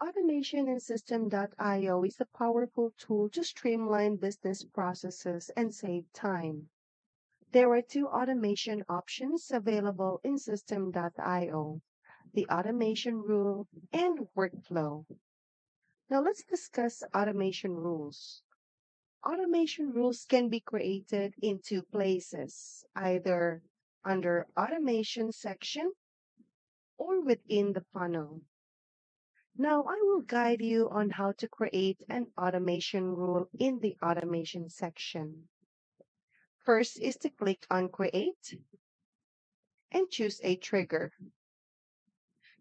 Automation in Systeme.io is a powerful tool to streamline business processes and save time. There are two automation options available in Systeme.io: the automation rule and workflow. Now let's discuss automation rules. Automation rules can be created in two places, either under automation section or within the funnel. Now I will guide you on how to create an automation rule in the automation section. First is to click on Create and choose a trigger.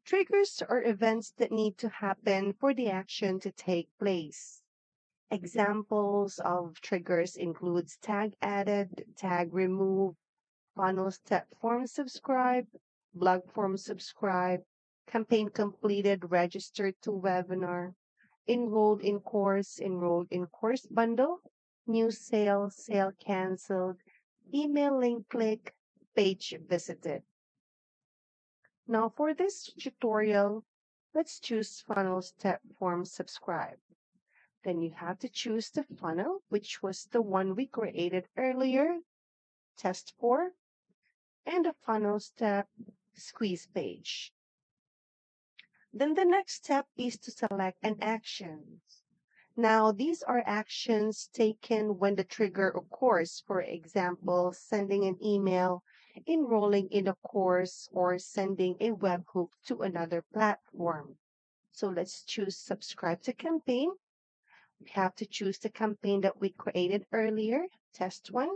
Triggers are events that need to happen for the action to take place. Examples of triggers include tag added, tag remove, funnel step form subscribe, blog form subscribe, campaign completed, registered to webinar, enrolled in course bundle, new sale, sale canceled, email link click, page visited. Now for this tutorial, let's choose funnel step form subscribe. Then you have to choose the funnel, which was the one we created earlier, test for, and a funnel step squeeze page. Then the next step is to select an action. Now these are actions taken when the trigger occurs, for example, sending an email, enrolling in a course, or sending a webhook to another platform. So let's choose subscribe to campaign. We have to choose the campaign that we created earlier, test one.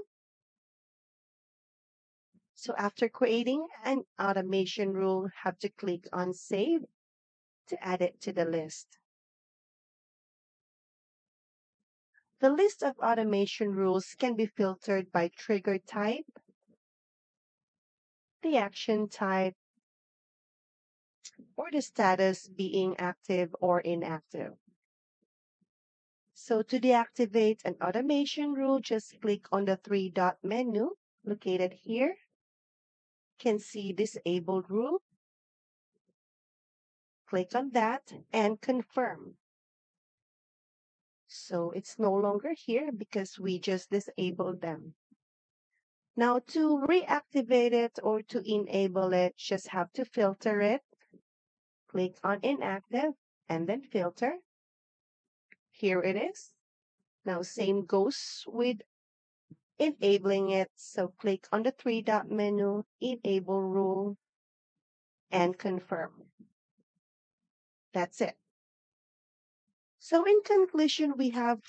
So after creating an automation rule, have to click on save to add it to the list. The list of automation rules can be filtered by trigger type, the action type, or the status being active or inactive. So to deactivate an automation rule, just click on the three-dot menu located here. You can see disabled rule. Click on that and confirm. So it's no longer here because we just disabled them. Now to reactivate it or to enable it, just have to filter it. Click on inactive and then filter. Here it is. Now same goes with enabling it. So click on the three-dot menu, enable rule, and confirm. That's it. So in conclusion, we have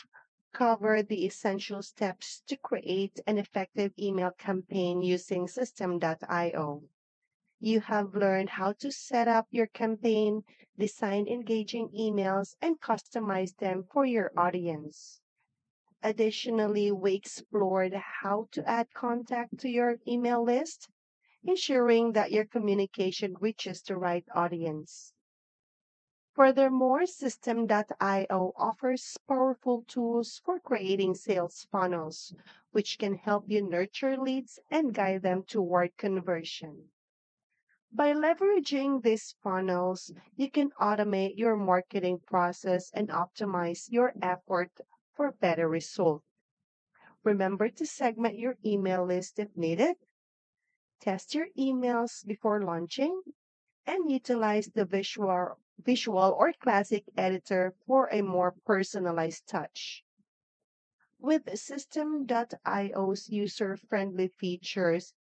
covered the essential steps to create an effective email campaign using Systeme.io. You have learned how to set up your campaign, design engaging emails, and customize them for your audience. Additionally, we explored how to add contact to your email list, ensuring that your communication reaches the right audience. Furthermore, Systeme.io offers powerful tools for creating sales funnels, which can help you nurture leads and guide them toward conversion. By leveraging these funnels, you can automate your marketing process and optimize your effort for better results. Remember to segment your email list if needed, test your emails before launching, and utilize the visual or classic editor for a more personalized touch. With Systeme.io's user-friendly features,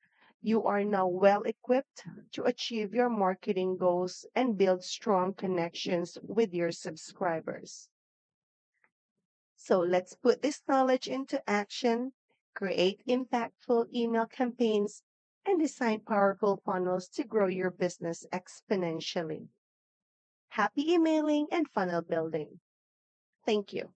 you are now well-equipped to achieve your marketing goals and build strong connections with your subscribers. So let's put this knowledge into action, create impactful email campaigns, and design powerful funnels to grow your business exponentially. Happy emailing and funnel building. Thank you.